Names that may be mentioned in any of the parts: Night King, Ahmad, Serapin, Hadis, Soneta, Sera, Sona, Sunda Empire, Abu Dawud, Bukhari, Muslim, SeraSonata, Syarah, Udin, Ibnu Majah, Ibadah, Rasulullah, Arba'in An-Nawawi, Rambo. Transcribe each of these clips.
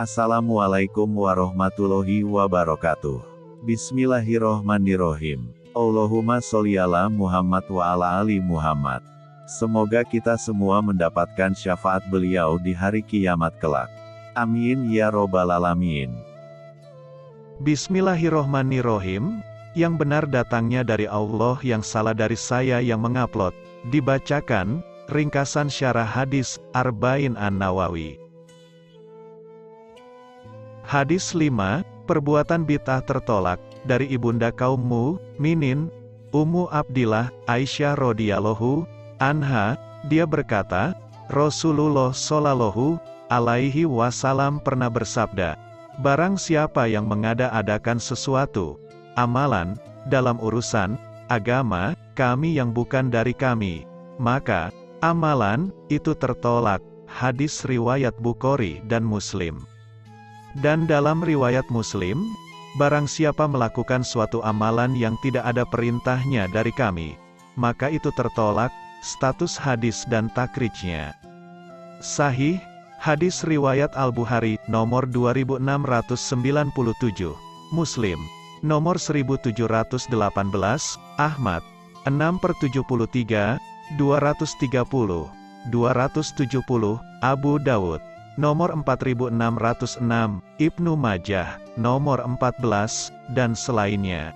Assalamualaikum warahmatullahi wabarakatuh. Bismillahirrohmanirrohim. Allahumma sholli ala Muhammad wa ala ali Muhammad. Semoga kita semua mendapatkan syafaat beliau di hari kiamat kelak. Amin ya robbal alamin. Bismillahirrohmanirrohim. Yang benar datangnya dari Allah, yang salah dari saya yang mengupload. Dibacakan ringkasan syarah hadis Arba'in An-Nawawi. Hadis 5, perbuatan bid'ah tertolak. Dari ibunda kaum mukminin, Ummu Abdillah, Aisyah radhiyallahu anha, dia berkata, Rasulullah shallallahu alaihi wasallam pernah bersabda, barang siapa yang mengada-adakan sesuatu amalan dalam urusan agama kami yang bukan dari kami, maka amalan itu tertolak. Hadis riwayat Bukhari dan Muslim. Dan dalam riwayat Muslim, barang siapa melakukan suatu amalan yang tidak ada perintahnya dari kami, maka itu tertolak. Status hadis dan takrijnya. Sahih, hadis riwayat Al-Bukhari, nomor 2697, Muslim, nomor 1718, Ahmad, 6/73, 230, 270, Abu Dawud, nomor 4606, Ibnu Majah, nomor 14, dan selainnya.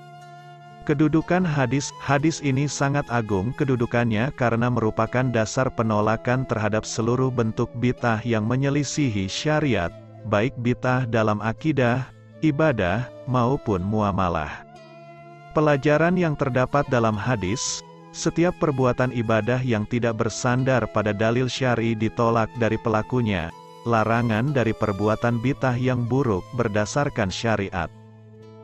Kedudukan hadis ini sangat agung kedudukannya karena merupakan dasar penolakan terhadap seluruh bentuk bid'ah yang menyelisihi syariat, baik bid'ah dalam akidah, ibadah, maupun muamalah. Pelajaran yang terdapat dalam hadis, setiap perbuatan ibadah yang tidak bersandar pada dalil syar'i ditolak dari pelakunya. Larangan dari perbuatan bid'ah yang buruk berdasarkan syariat.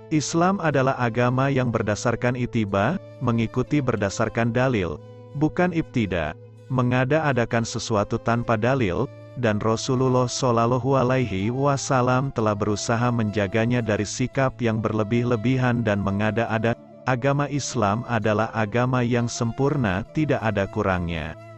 Islam adalah agama yang berdasarkan ittiba, mengikuti berdasarkan dalil, bukan ibtida, mengada-adakan sesuatu tanpa dalil, dan Rasulullah shallallahu alaihi wasallam telah berusaha menjaganya dari sikap yang berlebih-lebihan dan mengada-adakan. Agama Islam adalah agama yang sempurna, tidak ada kurangnya.